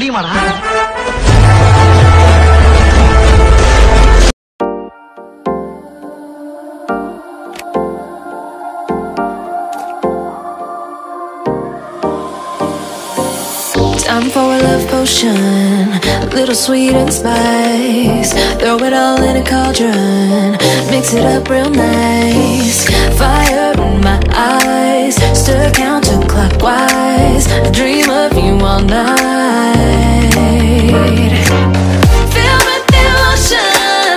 முடியுமாடா? Time for a love potion, a little sweet and spice. Throw it all in a cauldron, mix it up real nice. Fire in my eyes, stir counterclockwise. I dream of you all night. Fill with the ocean,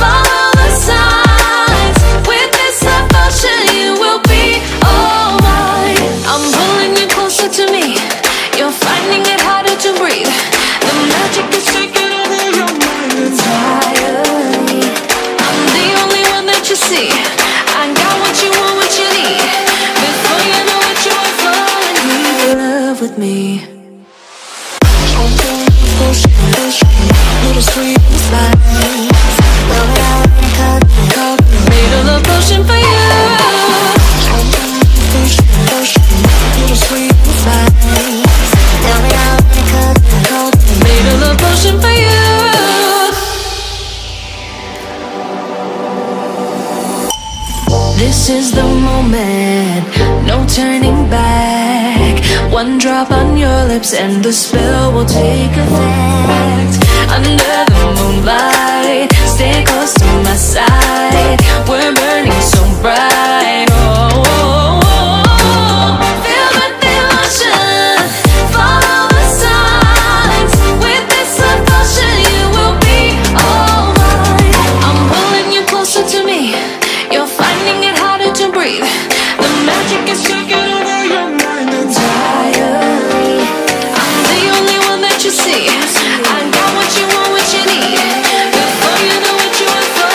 follow the signs. With this love potion, you will be all mine. I'm pulling you closer to me. You're finding it harder to breathe. The magic is taking over your mind entirely. I'm the only one that you see. I got what you want, what you need. Before you know it, you are falling in love with me. I'm feeling the potion, little sweet and spice. Roll it out and cut. Made a love potion for you. I'm feeling the potion, little sweet and spice. Potion for you. This is the moment, no turning back. One drop on your lips and the spell will take effect. Under the moonlight, stay close to my side. We're burning so bright. Oh, oh, oh, oh. Feel the ocean, follow the signs. With you will be all mine. I'm pulling you closer to me. You're finding it harder to breathe. The magic is taking over your mind entirely. I'm the only one that you see. I got what you want, what you need. Before you know what you are for.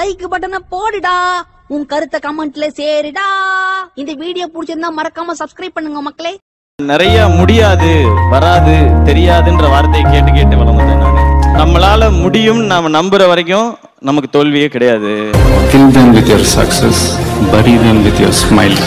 Like button podida. உன் கருத்து கமெண்ட்ல சேரிடா. இந்த video பிடிச்சிருந்தா மறக்காம subscribe பண்ணுங்க மக்களே. நிறைய முடியாது வராது தெரியாதுன்ற வார்த்தையை கேட்டு கேட்டு வளர்ந்தேன் நான். நம்மளால முடியும் நாம நம்புற வரைக்கும் நமக்கு தோல்வியே கிடையாது. Kill them with your success, bury them with your smile.